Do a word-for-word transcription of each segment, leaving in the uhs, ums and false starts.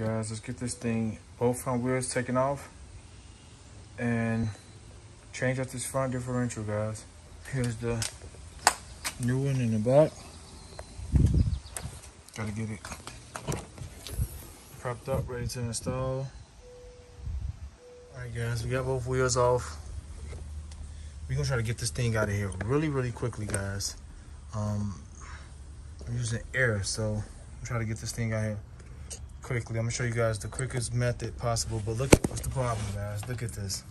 Alright guys, let's get this thing, both front wheels taken off and change out this front differential, guys. Here's the new one in the back. Gotta get it propped up, ready to install. Alright guys, we got both wheels off. We're gonna try to get this thing out of here really, really quickly, guys. Um, I'm using air, so I'm trying to get this thing out of here quickly. I'm gonna show you guys the quickest method possible, but look at what's the problem, guys. Look at this.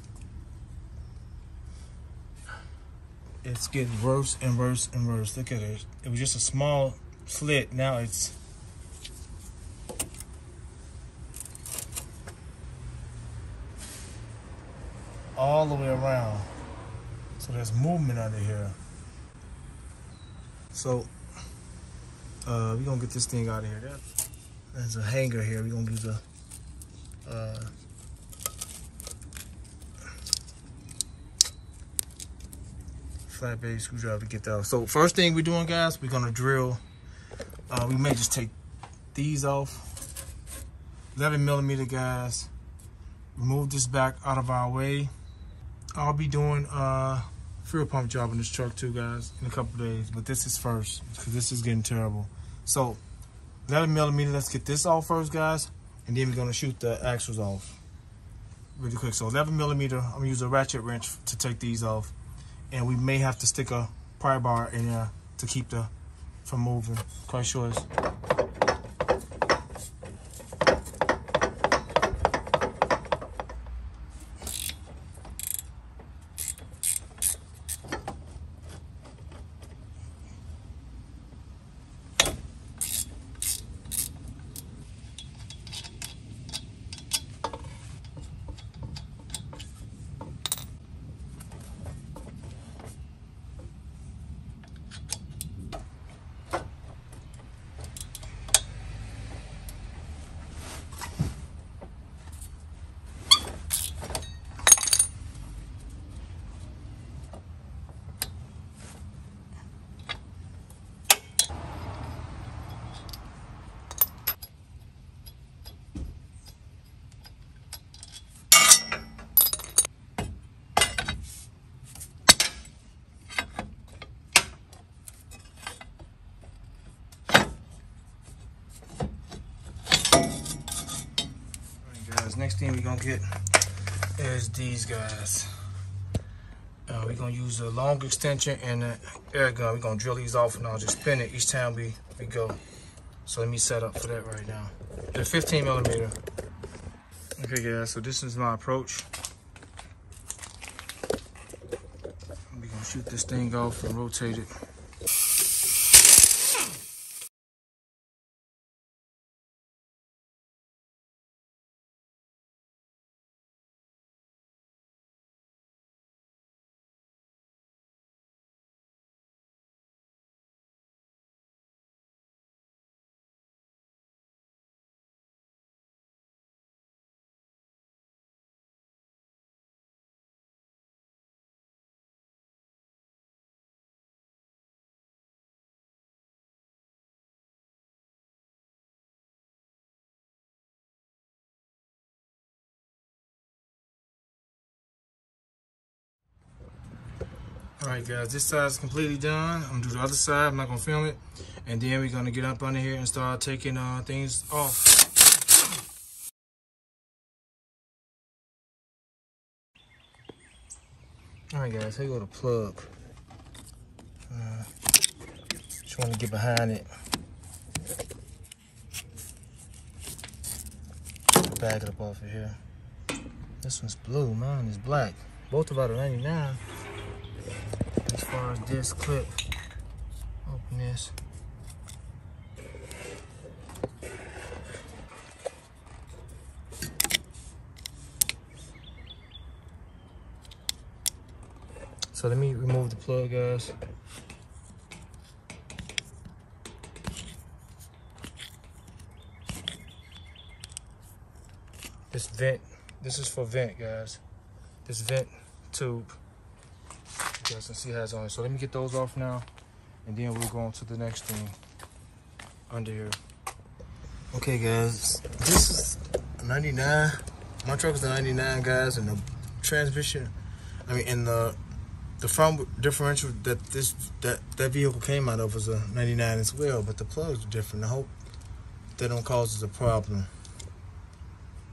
It's getting worse and worse and worse. Look at it. It was just a small slit. Now it's all the way around. So there's movement under here. So uh, we're gonna get this thing out of here. There's a hanger here. We're gonna use a uh, flat base screwdriver to get that off. So first thing we're doing, guys, we're gonna drill. Uh, we may just take these off. eleven millimeter, guys. Remove this back out of our way. I'll be doing a fuel pump job on this truck too, guys, in a couple days. But this is first, because this is getting terrible. So eleven millimeter, let's get this off first, guys. And then we're gonna shoot the axles off really quick. So eleven millimeter, I'm gonna use a ratchet wrench to take these off. And we may have to stick a pry bar in there to keep the from moving. Quite sure it's. Next thing we're gonna get is these guys. Uh, we're gonna use a long extension and an air gun. We're gonna drill these off and I'll just spin it each time we, we go. So let me set up for that right now. They're fifteen millimeter. Okay guys, so this is my approach. We're gonna shoot this thing off and rotate it. Alright guys, this side is completely done. I'm gonna do the other side, I'm not gonna film it. And then we're gonna get up under here and start taking uh, things off. Alright guys, here you go the plug. Uh, just wanna get behind it. Bag it up off of here. This one's blue, mine is black. Both of them are ninety-nine. As far as this clip, open this. So let me remove the plug, guys. This vent, this is for vent, guys. This vent tube. And see how it's on it. So let me get those off now, and then we'll go on to the next thing under here. Okay guys, this is ninety-nine. My truck is the ninety-nine guys, and the transmission, I mean, and the the front differential that this that that vehicle came out of was a ninety-nine as well, but the plugs are different. I hope that don't cause us a problem.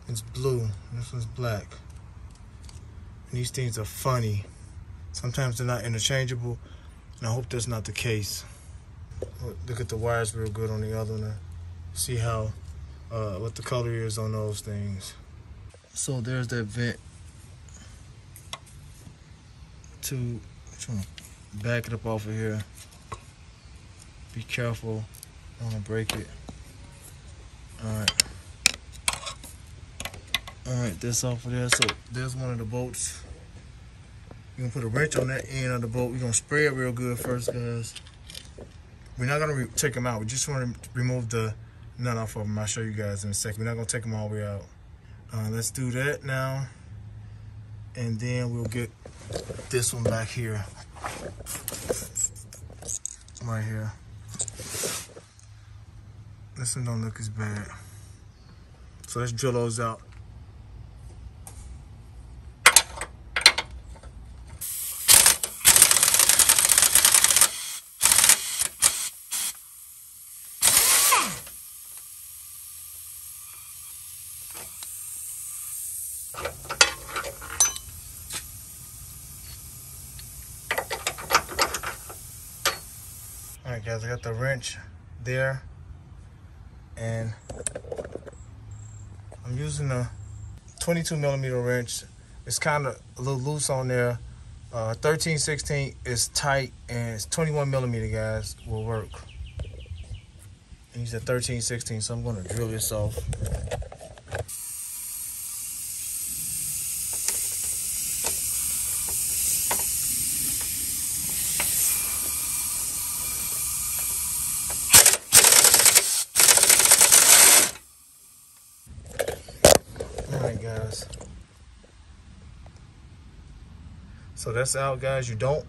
It's blue. This one's black. And these things are funny. Sometimes they're not interchangeable, and I hope that's not the case. Look at the wires real good on the other one. See how uh, what the color is on those things. So there's that vent to trying to back it up off of here. Be careful, don't want to break it. All right, all right, that's off of there. So there's one of the bolts. You can put a wrench on that end of the bolt. We're gonna spray it real good first, guys. We're not gonna re take them out. We just want to remove the nut off of them. I'll show you guys in a second. We're not gonna take them all the way out. Uh, let's do that now, and then we'll get this one back here, right here. This one don't look as bad. So let's drill those out. Alright guys, I got the wrench there, and I'm using a twenty-two millimeter wrench. It's kind of a little loose on there. Uh, thirteen sixteenths is tight, and it's twenty-one millimeter guys will work. And use a thirteen sixteenths, so I'm going to drill this off. Guys, so that's out guys. You don't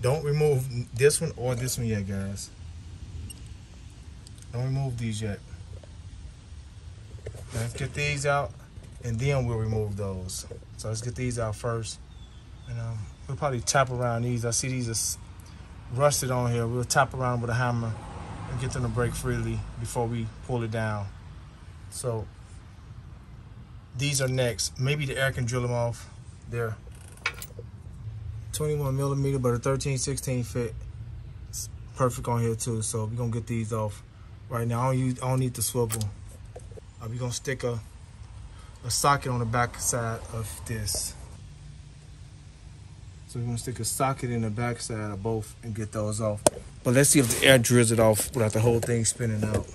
don't remove this one or this one yet guys. Don't remove these yet. Let's get these out and then we'll remove those. So let's get these out first, and um, we'll probably tap around these. I see these are rusted on here. We'll tap around with a hammer and get them to break freely before we pull it down. So these are next. Maybe the air can drill them off. They're twenty-one millimeter, but a thirteen sixteen fit. It's perfect on here too. So we're gonna get these off right now. I don't, use, I don't need the swivel. Uh, we're gonna stick a, a socket on the back side of this. So we're gonna stick a socket in the back side of both and get those off. But let's see if the air drills it off without the whole thing spinning out.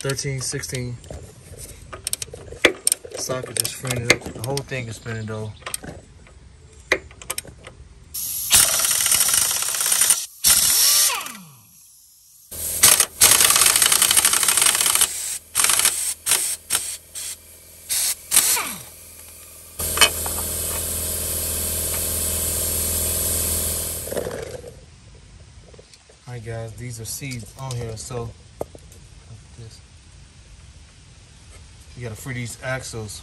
thirteen sixteen socket just spinning up. The whole thing is spinning though. Alright guys, these are seeds on here, so this. You gotta free these axles.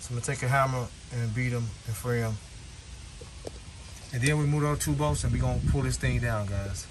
So I'm gonna take a hammer and beat them and free them. And then we move our two bolts and we're gonna pull this thing down, guys.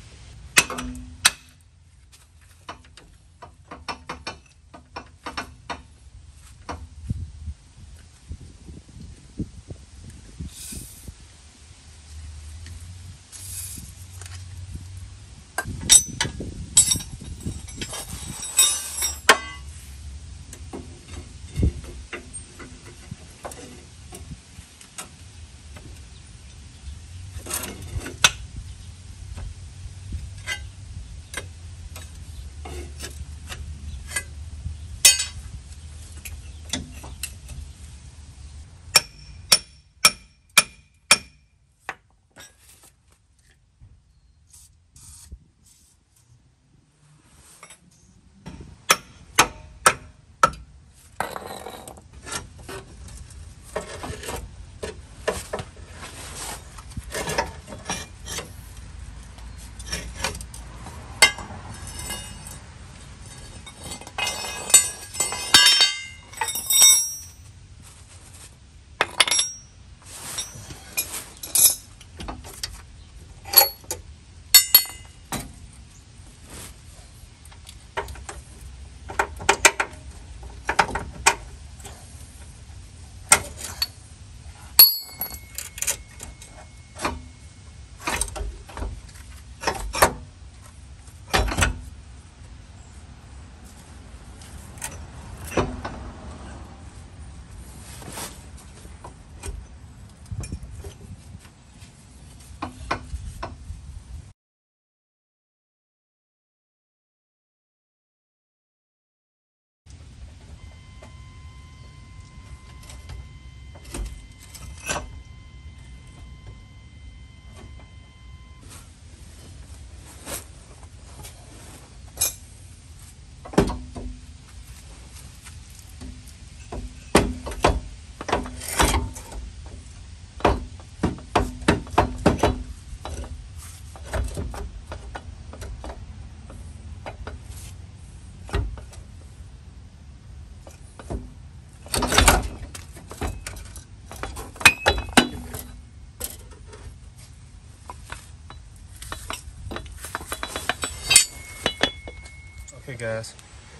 guys.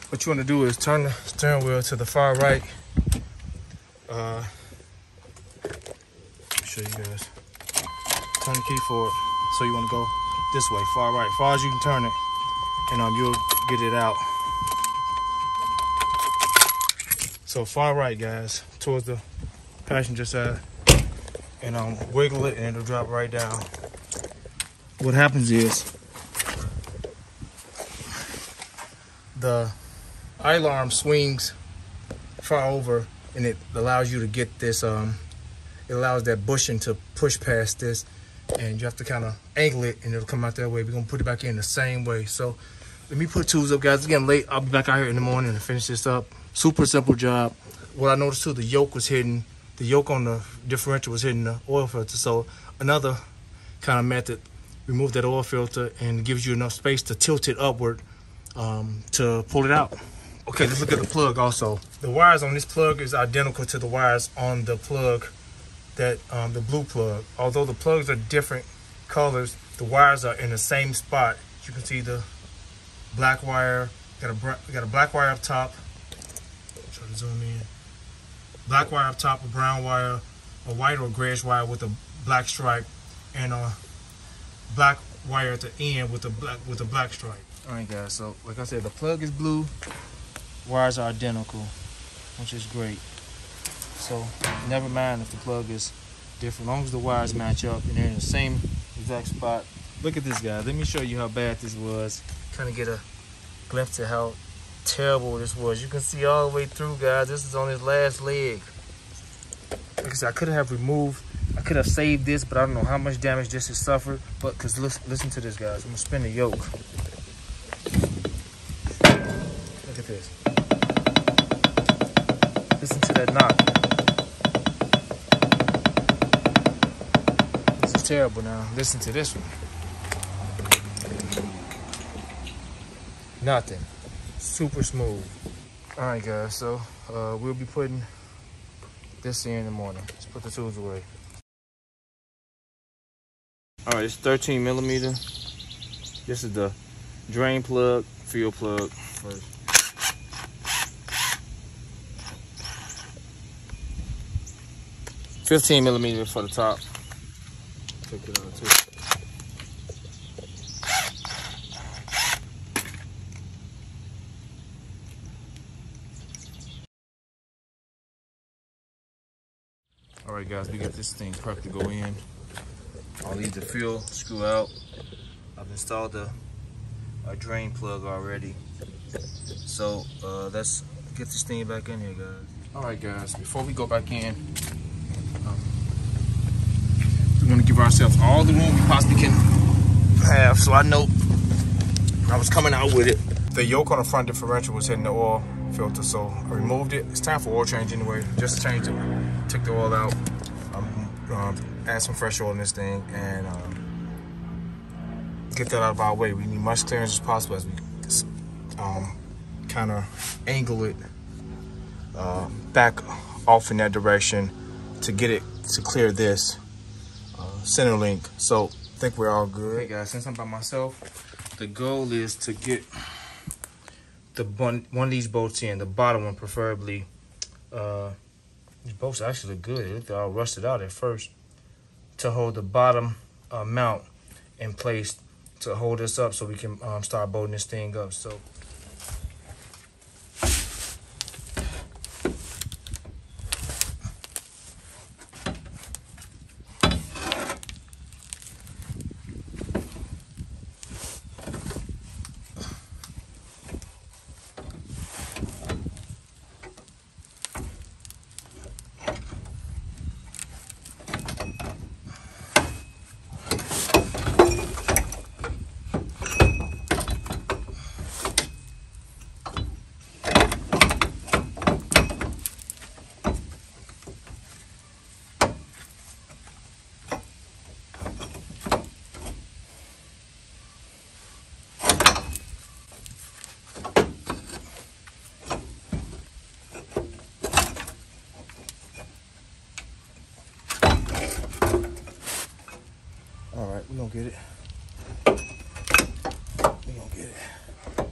What you want to do is turn the steering wheel to the far right. Uh, let me show you guys. Turn the key forward. So you want to go this way, far right, far as you can turn it, and um, you'll get it out. So far right, guys, towards the passenger side, and um, wiggle it, and it'll drop right down. What happens is the idler arm swings far over, and it allows you to get this, um, it allows that bushing to push past this, and you have to kind of angle it, and it'll come out that way. We're going to put it back in the same way. So let me put tools up, guys. It's getting late. I'll be back out here in the morning and finish this up. Super simple job. What I noticed too, the yoke was hidden. The yoke on the differential was hitting the oil filter. So another kind of method, remove that oil filter and gives you enough space to tilt it upward um, to pull it out. Okay, let's look at the plug also. The wires on this plug is identical to the wires on the plug that um, the blue plug. Although the plugs are different colors, the wires are in the same spot. You can see the black wire, got a, got a black wire up top. Try to zoom in. Black wire up top, a brown wire, a white or grayish wire with a black stripe, and a black wire at the end with a black with a black stripe. All right, guys. So, like I said, the plug is blue. Wires are identical, which is great. So, never mind if the plug is different. As long as the wires match up and they're in the same exact spot. Look at this, guys. Let me show you how bad this was. Kind of get a glimpse of how terrible this was. You can see all the way through, guys. This is on his last leg. Like I said, I could have removed, I could have saved this, but I don't know how much damage this has suffered. But because listen, listen to this, guys. I'm gonna spin the yoke. Look at this. Listen to that knock. This is terrible. Now listen to this one. Nothing. Super smooth. All right, guys, so uh, we'll be putting this in in the morning. Let's put the tools away. All right, it's thirteen millimeter. This is the drain plug, fuel plug first. fifteen millimeter for the top. Take it out too. All right, guys, we got this thing prepped to go in. I'll leave the fuel screw out. I've installed the a drain plug already. So uh, let's get this thing back in here, guys. All right, guys, before we go back in, um, we want to give ourselves all the room we possibly can have. So I know I was coming out with it. The yoke on the front differential was hitting the oil filter, so I removed it. It's time for oil change anyway. Just change it, take the oil out, um, um, add some fresh oil in this thing, and um, get that out of our way. We need much clearance as possible as we um, kind of angle it uh, back off in that direction to get it to clear this uh, center link. So I think we're all good. Hey guys, since I'm by myself, the goal is to get the one, one of these bolts in, the bottom one preferably. Uh, these bolts actually look good. They looked all rusted out at first. To hold the bottom uh, mount in place to hold this up so we can um, start bolting this thing up. So we're gonna get it. We're gonna get it.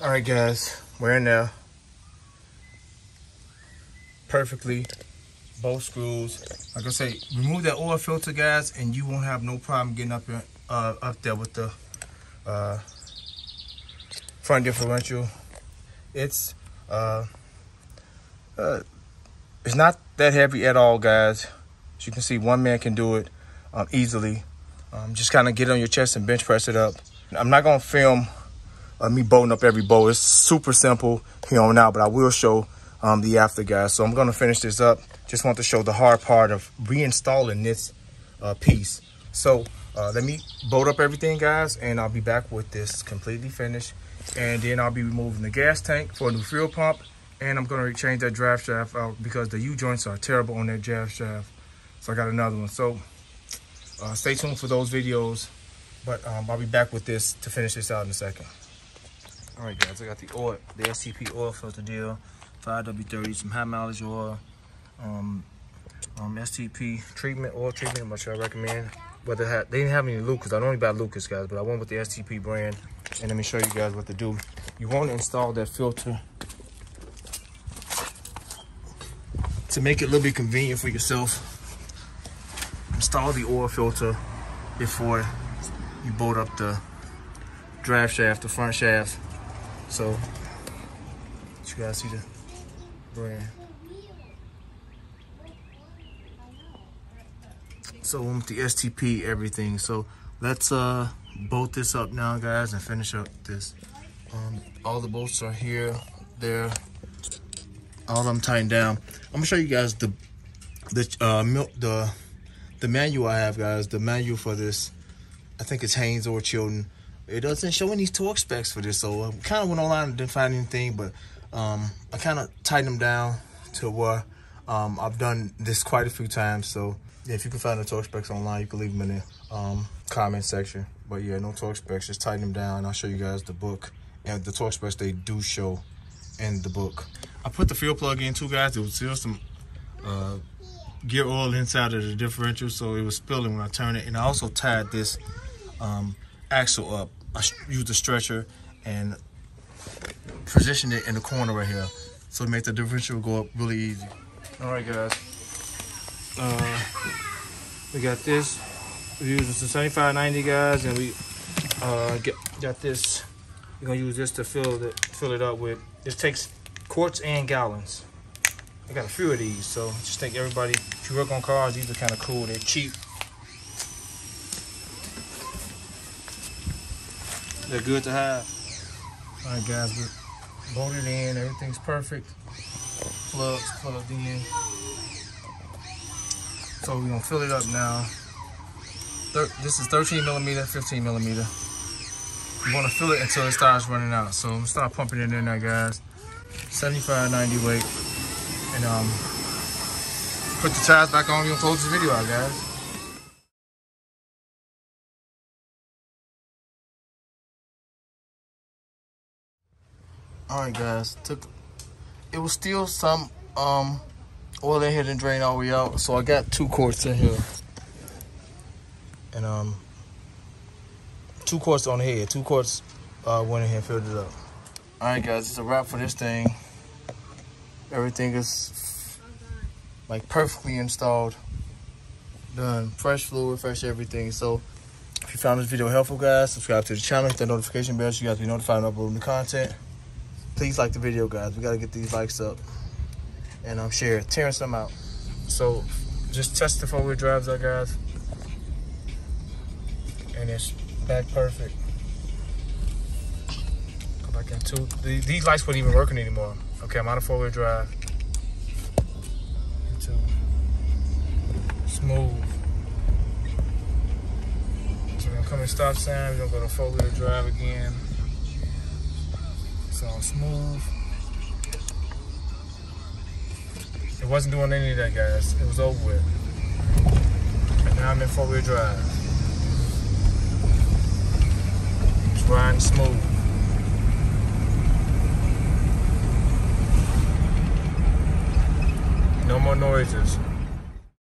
Alright guys, we're in now. Perfectly, both screws. Like I say, remove that oil filter, guys, and you won't have no problem getting up in, uh, up there with the uh, front differential. It's uh, uh, it's not that heavy at all, guys. As you can see, one man can do it um, easily. Um, just kind of get it on your chest and bench press it up. I'm not gonna film Uh, me bolting up every bolt. It's super simple here on out, but I will show um, the after, guys. So I'm going to finish this up. Just want to show the hard part of reinstalling this uh, piece. So uh, let me bolt up everything, guys, and I'll be back with this completely finished. And then I'll be removing the gas tank for a new fuel pump. And I'm going to change that drive shaft out because the U-joints are terrible on that drive shaft. So I got another one. So uh, stay tuned for those videos. But um, I'll be back with this to finish this out in a second. All right, guys, I got the oil, the S C P oil filter deal, five W thirty, some high mileage oil, um, um, S C P treatment, oil treatment, which I recommend. But they, have, they didn't have any Lucas. I don't know about Lucas, guys, but I went with the S C P brand. And let me show you guys what to do. You want to install that filter to make it a little bit convenient for yourself. Install the oil filter before you bolt up the drive shaft, the front shaft. So, you guys see the brand. So, I'm with the S T P everything. So, let's uh, bolt this up now, guys, and finish up this. Um, all the bolts are here, there. All I'm tying down. I'm gonna show you guys the the uh, milk the the manual I have, guys. The manual for this, I think it's Haynes or Chilton. It doesn't show any torque specs for this, so I kind of went online and didn't find anything, but um, I kind of tightened them down to where um, I've done this quite a few times. So yeah, if you can find the torque specs online, you can leave them in the um, comment section. But yeah, no torque specs, just tighten them down. I'll show you guys the book and the torque specs they do show in the book. I put the fuel plug in too, guys. There was still some uh, gear oil inside of the differential, so it was spilling when I turned it. And I also tied this um, axle up. I used the stretcher and positioned it in the corner right here, so it made the differential go up really easy. All right, guys, uh, we got this. We're using some seventy-five ninety, guys, and we uh, get, got this. We're gonna use this to fill it fill it up with. This takes quarts and gallons. I got a few of these, so just think everybody. If you work on cars, these are kind of cool. They're cheap. They're good to have. All right, guys, we bolted in. Everything's perfect. Plugs plugged in. So we're gonna fill it up now. Thir this is thirteen millimeter, fifteen millimeter. You wanna fill it until it starts running out. So I'm gonna start pumping it in now, guys. seventy-five ninety weight. And um, put the tires back on. We're gonna close this video out, guys. All right, guys, took, it was still some um, oil in here didn't drain all the way out, so I got two quarts in here. And um, two quarts on here, two quarts uh, went in here and filled it up. All right, guys, it's a wrap for this thing. Everything is like perfectly installed, done, fresh fluid, fresh everything. So if you found this video helpful, guys, subscribe to the channel, hit that notification bell so you guys be notified when I upload new content. Please like the video, guys. We got to get these likes up. And um, share it. Tearing some out. So, just test the four-wheel drives out, guys. And it's back perfect. Go back in two. These, these lights weren't even working anymore. Okay, I'm out of four-wheel drive. Two. Smooth. So, we're going to come to stop sign. We're going to go to four-wheel drive again. It's all smooth. It wasn't doing any of that, guys. It was over with. And now I'm in four-wheel drive. It's riding smooth. No more noises.